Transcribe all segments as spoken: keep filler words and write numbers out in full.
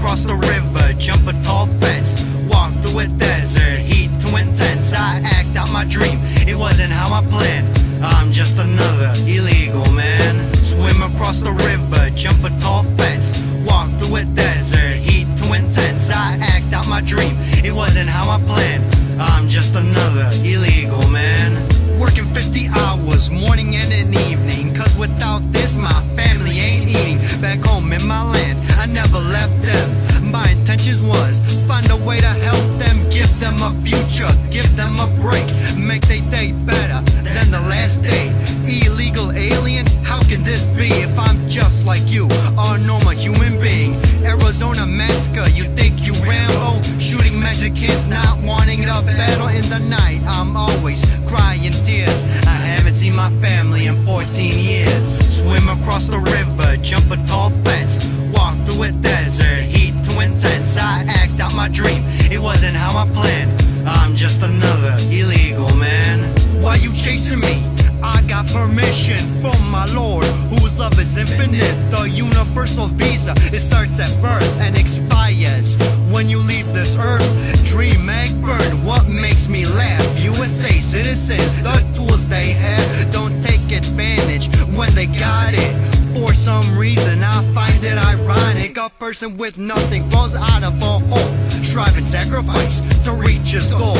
Cross the river, jump a tall fence, walk through a desert, heat to incense. I act out my dream, it wasn't how I planned. I'm just another illegal man. Swim across the river, jump a tall fence, walk through a desert, heat to incense. I act out my dream, it wasn't how I planned. I'm just another illegal man. Working fifty hours, morning and an evening, cause without this my family ain't eating. Back home in my land, I never left them. My intentions was, find a way to help them, give them a future, give them a break, make their day better than the last day. Illegal alien, how can this be if I'm just like you, a normal human being? Arizona massacre, you think you Rambo? Shooting Mexicans, not wanting to battle in the night. I'm always crying tears, I haven't seen my family in fourteen years. Swim across the river, jump a tall fence, walk through a desert, heat to incense. I act out my dream, it wasn't how I planned. I'm just another illegal man. Why you chasing me? I got permission from my Lord, whose love is infinite. The universal visa, it starts at birth and expires when you leave this earth. Dream and burn, what makes me laugh? U S A citizens, the tools they have, don't take advantage when they got it. For some reason I find it ironic, a person with nothing falls out of a hole, strive and sacrifice to reach his goal.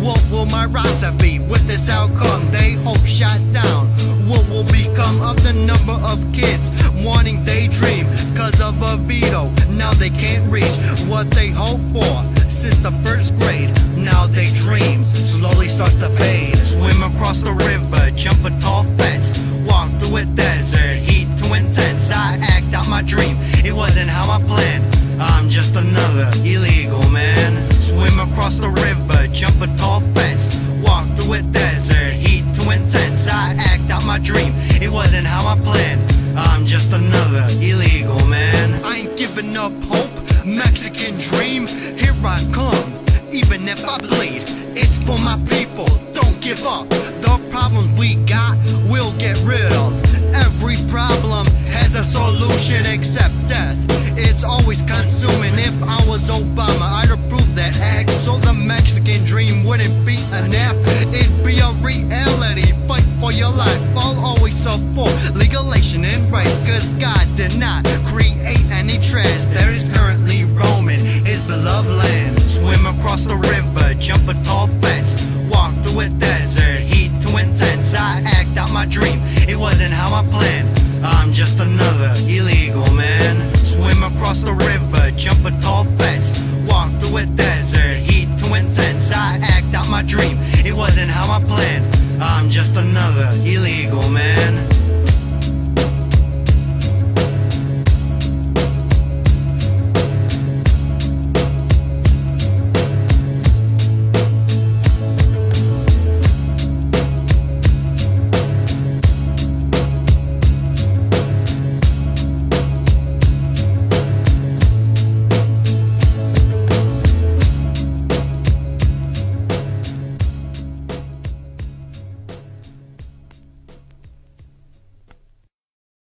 What will my raza be with this outcome they hope shot down? What will become of the number of kids wanting they dream cause of a veto? Now they can't reach what they hope for since the first grade. Now their dreams slowly starts to fade. Swim across the river, jump a tall fence, walk through a desert, heat to incense. I act out my dream, it wasn't how I planned. I'm just another illegal man. Swim across the river, jump a tall fence, walk through a desert, heat to incense. I act out my dream, it wasn't how I planned. I'm just another illegal man. I ain't giving up hope, Mexican dream, here I come. Even if I bleed, it's for my people, don't give up. The problem we got, we'll get rid of. Every problem has a solution except death. It's always consuming. If I was Obama, I'd approve that act, so the Mexican dream wouldn't be an app, it'd be a reality. Fight for your life, I'll always support legalization and rights, cause God did not create any trash that is currently roaming his beloved land. Swim across the river, jump a tall fence, walk through a desert, heat to incense. I act out my dream, it wasn't how I planned. I'm just another illegal man. Swim across the river, jump a tall fence, walk through a desert, heat to incense. I act out my dream, it wasn't how I planned. I'm just another illegal man.